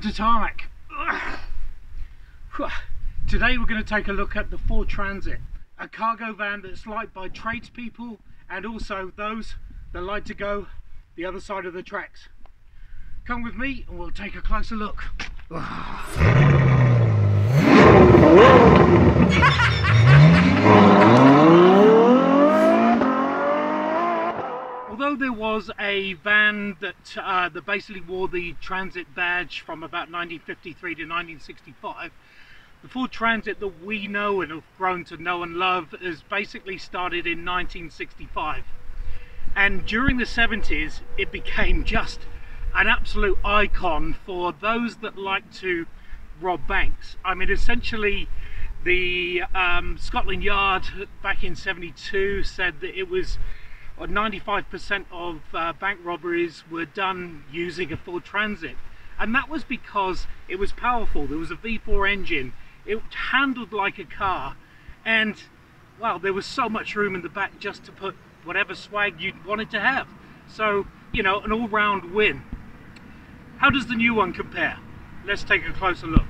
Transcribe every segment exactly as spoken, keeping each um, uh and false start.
Welcome to Tarmac. Today we're going to take a look at the Ford Transit, a cargo van that's liked by tradespeople and also those that like to go the other side of the tracks. Come with me and we'll take a closer look. Although there was a van that, uh, that basically wore the Transit badge from about nineteen fifty-three to nineteen sixty-five, the Ford Transit that we know and have grown to know and love has basically started in nineteen sixty-five. And during the seventies, it became just an absolute icon for those that like to rob banks. I mean, essentially, the um, Scotland Yard back in seventy-two said that it was ninety-five percent of uh, bank robberies were done using a Ford Transit, and that was because it was powerful. There was a V four engine, it handled like a car, and well, there was so much room in the back just to put whatever swag you wanted to have. So, you know, an all-round win. How does the new one compare? Let's take a closer look.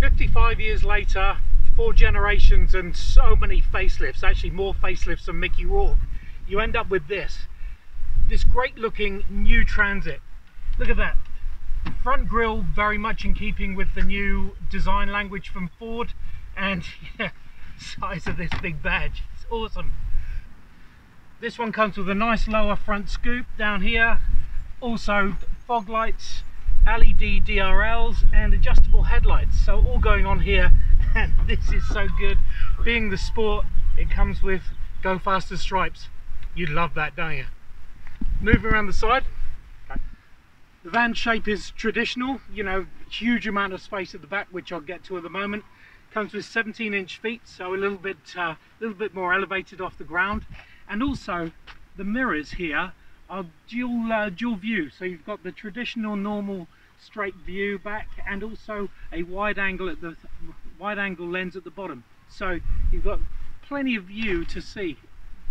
fifty-five years later, four generations and so many facelifts, actually more facelifts than Mickey Rourke, you end up with this. This great looking new Transit. Look at that. Front grille very much in keeping with the new design language from Ford, and yeah, size of this big badge, it's awesome. This one comes with a nice lower front scoop down here, also fog lights, L E D D R Ls and adjustable headlights, so all going on here. And this is so good. Being the Sport, it comes with go faster stripes. You'd love that, don't you? Moving around the side, okay. The van shape is traditional, you know, huge amount of space at the back, which I'll get to in a moment. Comes with seventeen inch feet, so a little bit a uh, little bit more elevated off the ground. And also the mirrors here are dual, uh, dual view, so you've got the traditional normal straight view back and also a wide angle at the wide angle lens at the bottom, so you've got plenty of view to see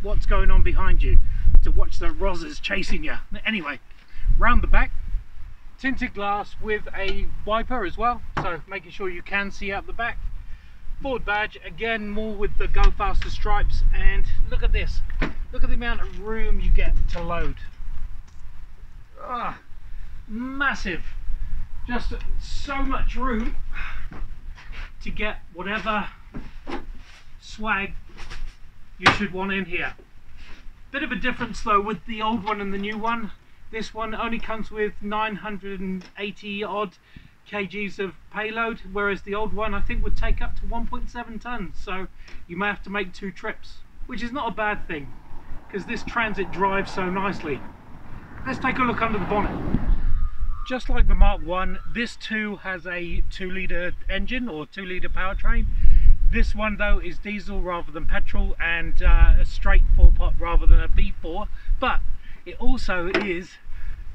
what's going on behind you, to watch the rozzers chasing you. Anyway, round the back, tinted glass with a wiper as well, so making sure you can see out the back. Ford badge again, more with the go faster stripes. And look at this, look at the amount of room you get to load. Ah, massive, just so much room to get whatever swag you should want in here. Bit of a difference though with the old one and the new one. This one only comes with nine hundred eighty odd kgs of payload, whereas the old one I think would take up to one point seven tons, so you may have to make two trips, which is not a bad thing because this Transit drives so nicely. Let's take a look under the bonnet. Just like the Mark one, this too has a two litre engine or two litre powertrain. This one though is diesel rather than petrol, and uh, a straight four pot rather than a V four, but it also is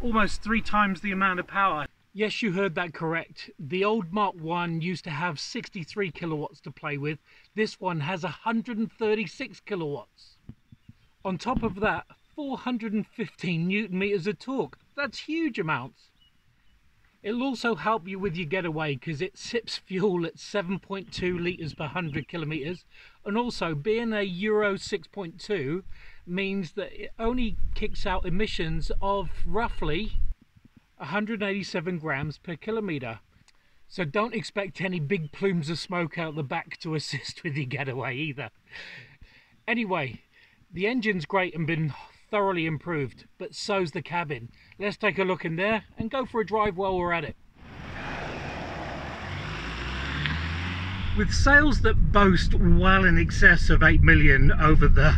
almost three times the amount of power. Yes, you heard that correct. The old Mark one used to have sixty-three kilowatts to play with. This one has one hundred thirty-six kilowatts. On top of that, four hundred fifteen newton meters of torque. That's huge amounts. It'll also help you with your getaway because it sips fuel at seven point two liters per one hundred kilometers. And also being a Euro six point two means that it only kicks out emissions of roughly one hundred eighty-seven grams per kilometre, so don't expect any big plumes of smoke out the back to assist with your getaway either. Anyway, the engine's great and been thoroughly improved, but so's the cabin. Let's take a look in there and go for a drive while we're at it. With sales that boast well in excess of eight million over the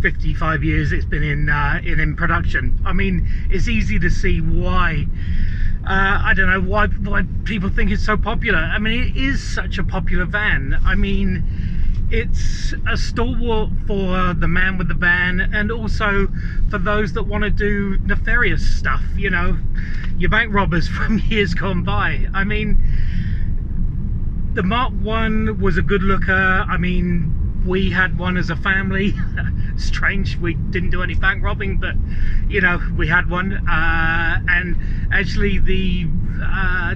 fifty-five years it's been in, uh, in, in production, I mean, it's easy to see why, uh, I don't know, why, why people think it's so popular. I mean, it is such a popular van. I mean, it's a stalwart for the man with the van and also for those that want to do nefarious stuff, you know, your bank robbers from years gone by. I mean, the Mark one was a good looker. I mean, we had one as a family. strange we didn't do any bank robbing, but you know, we had one, uh, and actually the uh,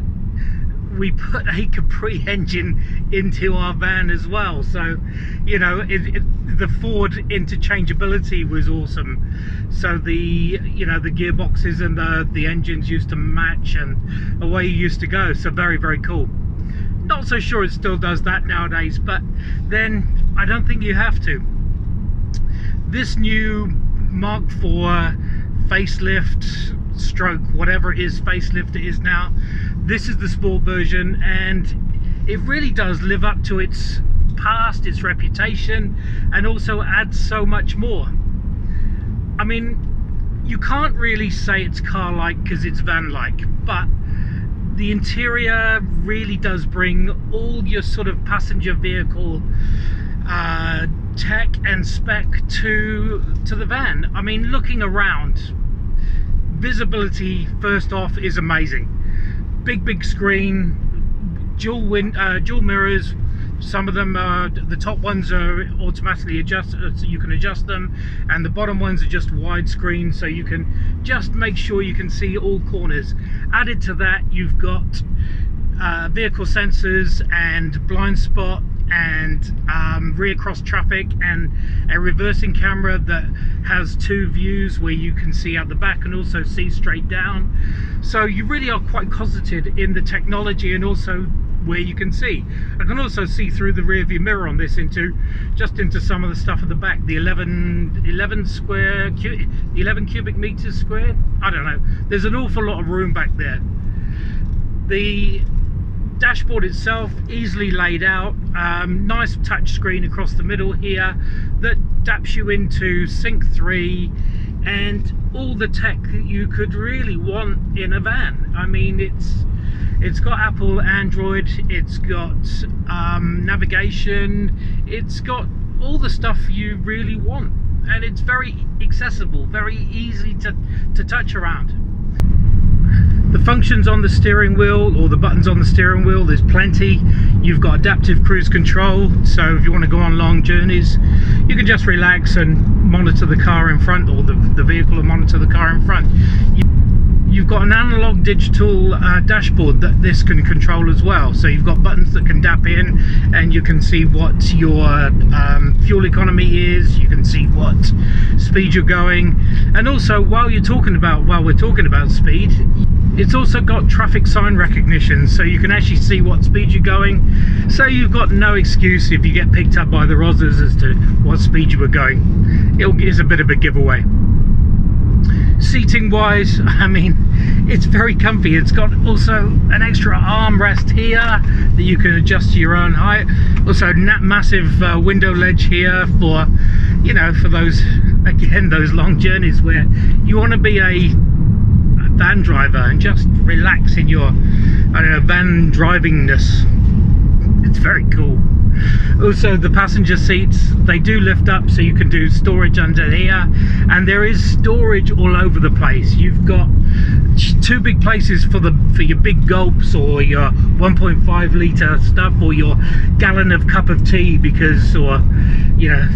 we put a Capri engine into our van as well, so you know, it, it, the Ford interchangeability was awesome. So the you know the gearboxes and the the engines used to match, and away you used to go. So very, very cool. Not so sure it still does that nowadays, but then I don't think you have to. This new Mark four facelift, stroke, whatever it is, facelift it is now, this is the sport version, and it really does live up to its past, its reputation, and also adds so much more. I mean, you can't really say it's car-like because it's van-like, but the interior really does bring all your sort of passenger vehicle uh, tech and spec to to the van. I mean, looking around, visibility first off is amazing. Big, big screen, dual wind, uh, dual mirrors. Some of them, are, the top ones are automatically adjusted, so you can adjust them, and the bottom ones are just widescreen, so you can just make sure you can see all corners. Added to that, you've got uh, vehicle sensors and blind spot and um, rear cross traffic and a reversing camera that has two views where you can see out the back and also see straight down. So you really are quite cosseted in the technology, and also where you can see. I can also see through the rear view mirror on this into just into some of the stuff at the back, the eleven square, eleven cubic meters square, I don't know, there's an awful lot of room back there. The dashboard itself, easily laid out, um, nice touch screen across the middle here that daps you into Sync three and all the tech that you could really want in a van. I mean, it's It's got Apple, Android, it's got um, navigation, it's got all the stuff you really want, and it's very accessible, very easy to, to touch around. The functions on the steering wheel, or the buttons on the steering wheel, there's plenty. You've got adaptive cruise control, so if you want to go on long journeys, you can just relax and monitor the car in front, or the, the vehicle and monitor the car in front. You You've got an analog digital uh, dashboard that this can control as well. So you've got buttons that can dap in, and you can see what your um, fuel economy is, you can see what speed you're going. And also, while you're talking about, while we're talking about speed, it's also got traffic sign recognition, so you can actually see what speed you're going. So you've got no excuse if you get picked up by the rozzers as to what speed you were going. It is a bit of a giveaway. Seating wise, I mean, it's very comfy. It's got also an extra armrest here that you can adjust to your own height. Also, that massive uh, window ledge here for, you know, for those, again, those long journeys where you want to be a, a van driver and just relax in your, I don't know, van drivingness. It's very cool. Also, the passenger seats, they do lift up, so you can do storage under here, and there is storage all over the place. You've got two big places for the for your big gulps, or your one point five litre stuff, or your gallon of cup of tea, because, or you know,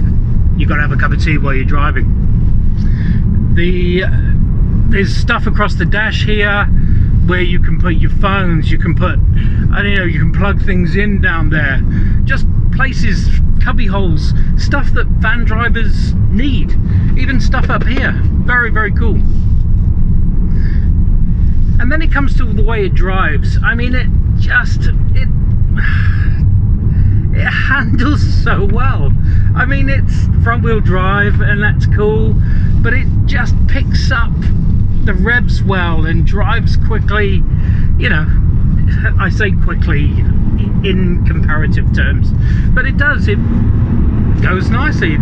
you've got to have a cup of tea while you're driving. The there's stuff across the dash here where you can put your phones, you can put, I don't know, you can plug things in down there. Just places, cubby holes, stuff that van drivers need. Even stuff up here. Very, very cool. And then it comes to the way it drives. I mean, it just, it, it handles so well. I mean, it's front wheel drive, and that's cool, but it just picks up the revs well and drives quickly. You know, I say quickly in comparative terms, but it does, it goes nicely.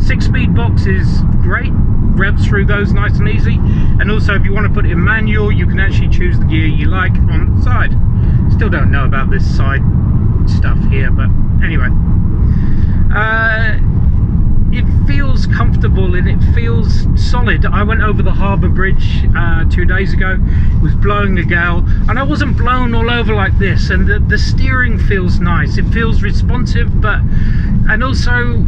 Six-speed box is great, revs through those nice and easy, and also if you want to put it in manual, you can actually choose the gear you like on the side. Still don't know about this side stuff here, but anyway, uh, it feels comfortable and it feels solid. I went over the Harbour Bridge uh, two days ago. It was blowing a gale, and I wasn't blown all over like this, and the, the steering feels nice. It feels responsive, but, and also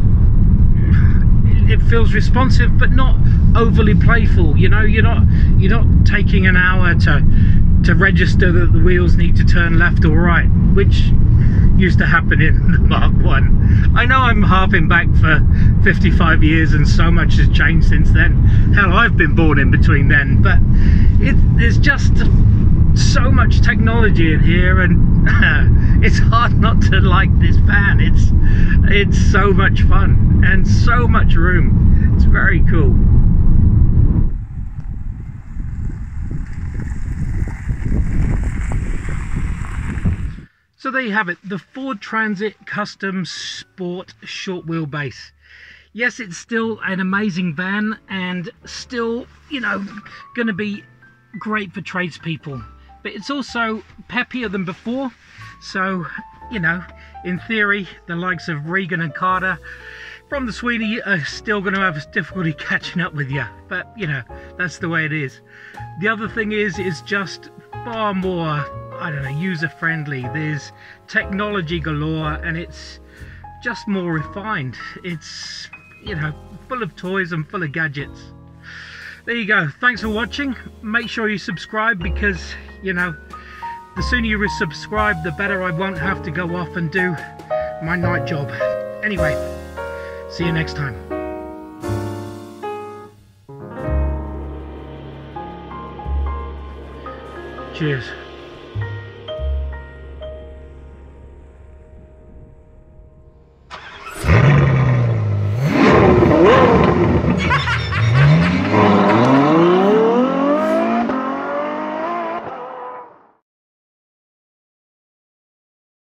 it feels responsive but not overly playful. You know, you're not you're not taking an hour to to register that the wheels need to turn left or right, which used to happen in the Mark one. I know I'm harping back for fifty-five years and so much has changed since then. Hell, I've been born in between then, but it, there's just so much technology in here, and uh, it's hard not to like this van. It's, it's so much fun and so much room. It's very cool. So there you have it, the Ford Transit Custom Sport short wheelbase. Yes, it's still an amazing van and still, you know, going to be great for tradespeople. But it's also peppier than before. So, you know, in theory, the likes of Regan and Carter from the Sweeney are still going to have difficulty catching up with you. But, you know, that's the way it is. The other thing is, it's just far more, I don't know, user-friendly. There's technology galore, and it's just more refined. It's, you know, full of toys and full of gadgets. There you go. Thanks for watching. Make sure you subscribe, because, you know, the sooner you subscribe, the better I won't have to go off and do my night job. Anyway, see you next time. Cheers.